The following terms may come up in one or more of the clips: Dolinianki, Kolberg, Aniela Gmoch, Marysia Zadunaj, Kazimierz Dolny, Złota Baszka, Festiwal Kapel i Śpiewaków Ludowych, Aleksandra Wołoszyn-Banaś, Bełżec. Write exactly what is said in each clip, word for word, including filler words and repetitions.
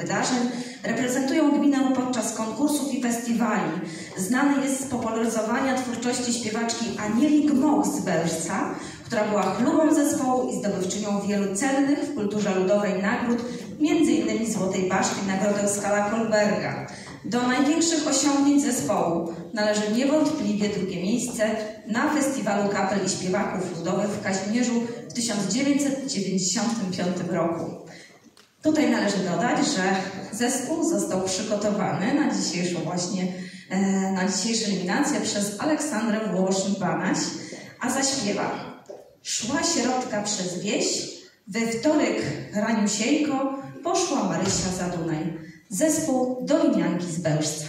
wydarzeń, reprezentują gminę podczas konkursów i festiwali. Znany jest z popularyzowania twórczości śpiewaczki Anieli Gmoch z Bełżca, która była chlubą zespołu i zdobywczynią wielu cennych w kulturze ludowej nagród, między innymi Złotej Baszki, Nagrodę Skala Kolberga. Do największych osiągnięć zespołu należy niewątpliwie drugie miejsce na Festiwalu Kapel i Śpiewaków Ludowych w Kazimierzu w tysiąc dziewięćset dziewięćdziesiątym piątym roku. Tutaj należy dodać, że zespół został przygotowany na dzisiejszą właśnie, na dzisiejsze eliminacje przez Aleksandrę Wołoszyn-Banaś, a zaśpiewa: szła sierotka przez wieś, we wtorek raniusieńko poszła Marysia Zadunaj. Zespół Dolinianki z Bełżca.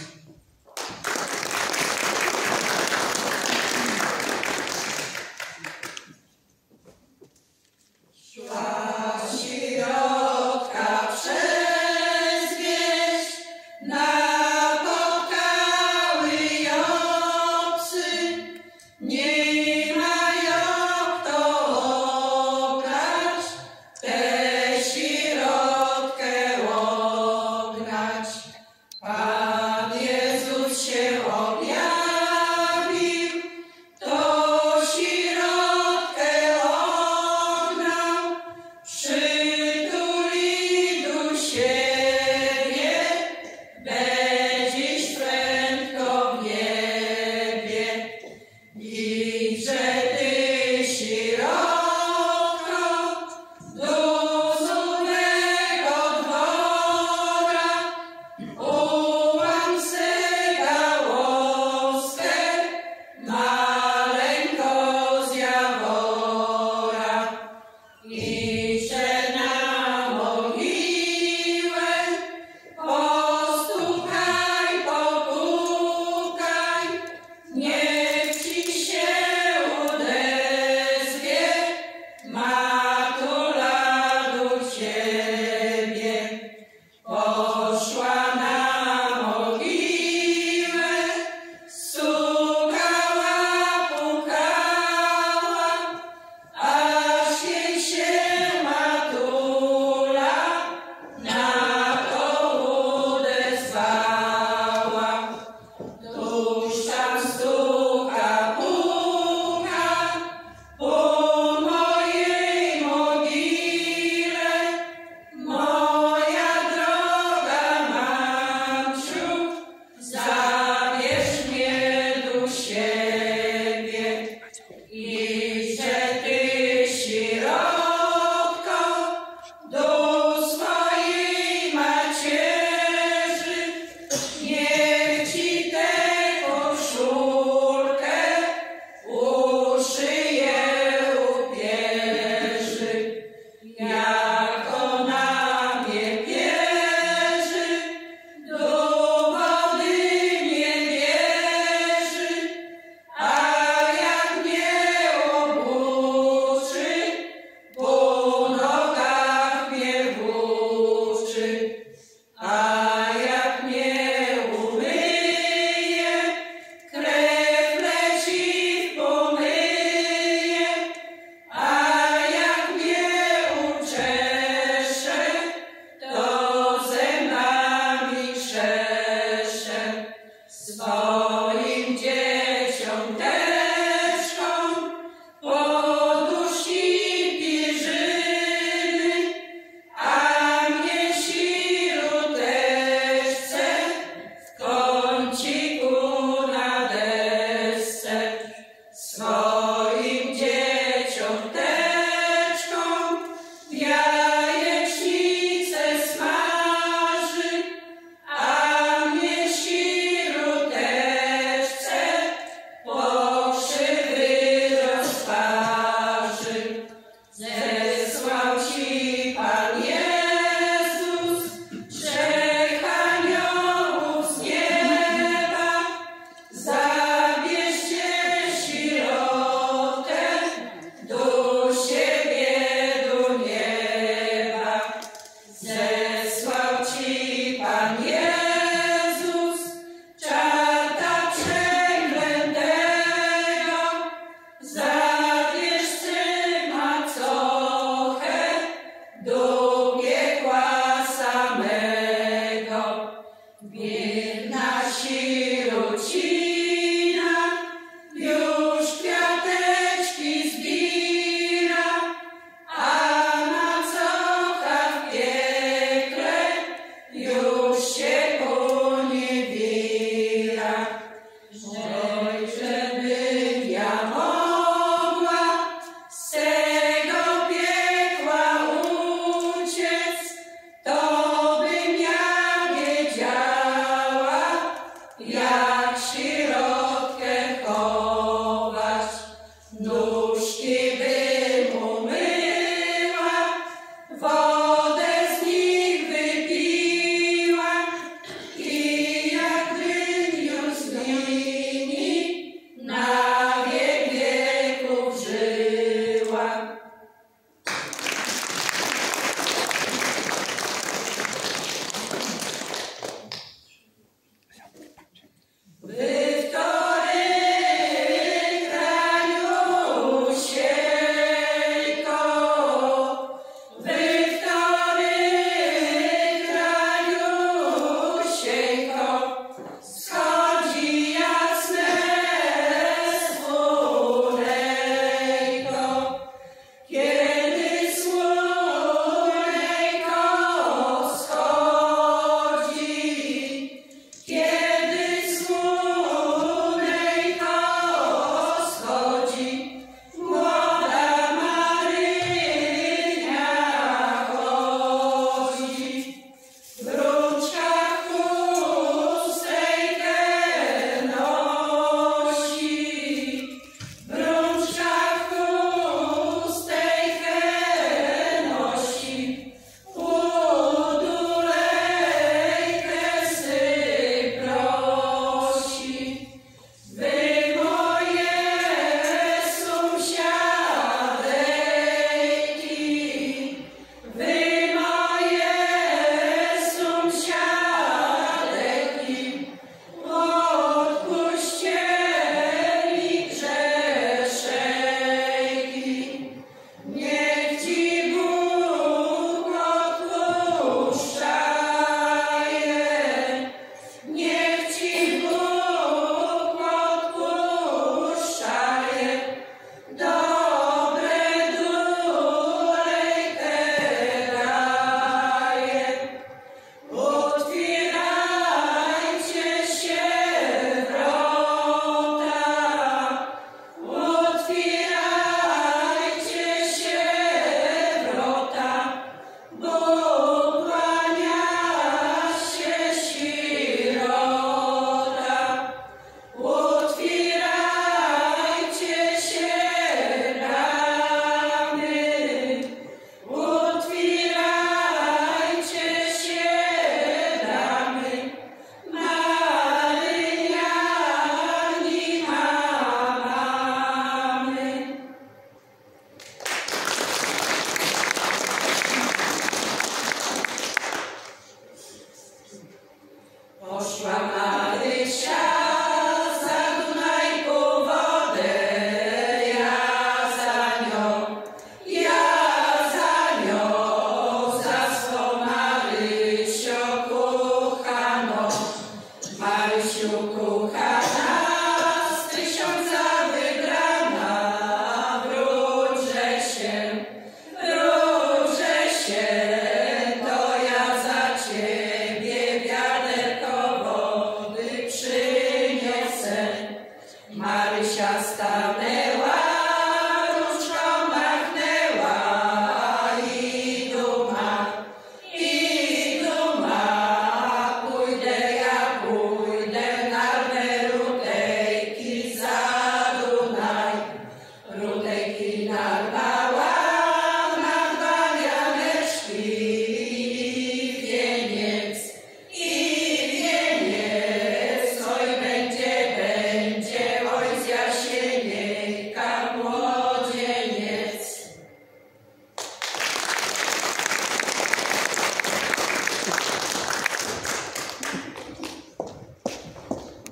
Yeah. Wie